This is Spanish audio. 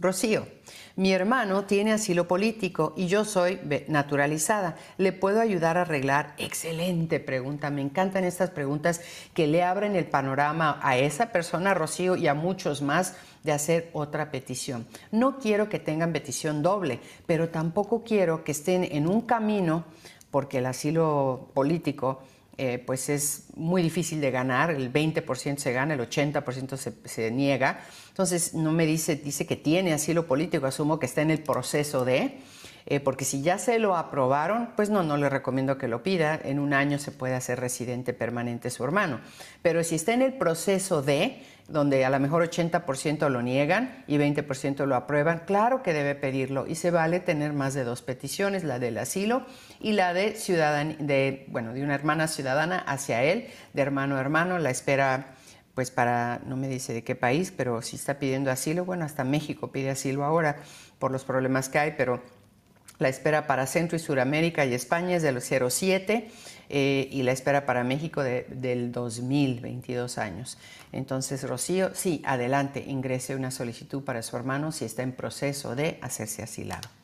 Rocío, mi hermano tiene asilo político y yo soy naturalizada. ¿Le puedo ayudar a arreglar? Excelente pregunta. Me encantan estas preguntas que le abren el panorama a esa persona, Rocío, y a muchos más de hacer otra petición. No quiero que tengan petición doble, pero tampoco quiero que estén en un camino, porque el asilo político pues es muy difícil de ganar, el 20% se gana, el 80% se niega. Entonces no me dice que tiene asilo político, asumo que está en el proceso de, porque si ya se lo aprobaron, pues no le recomiendo que lo pida, en un año se puede hacer residente permanente su hermano. Pero si está en el proceso de, donde a lo mejor 80% lo niegan y 20% lo aprueban, claro que debe pedirlo y se vale tener más de dos peticiones, la del asilo y la de una hermana ciudadana hacia él, de hermano a hermano, la espera pues para, no me dice de qué país, pero si está pidiendo asilo, bueno, hasta México pide asilo ahora por los problemas que hay, pero la espera para Centro y Suramérica y España es de los 07 y la espera para México del 2022 años. Entonces, Rocío, sí, adelante, ingrese una solicitud para su hermano si está en proceso de hacerse asilado.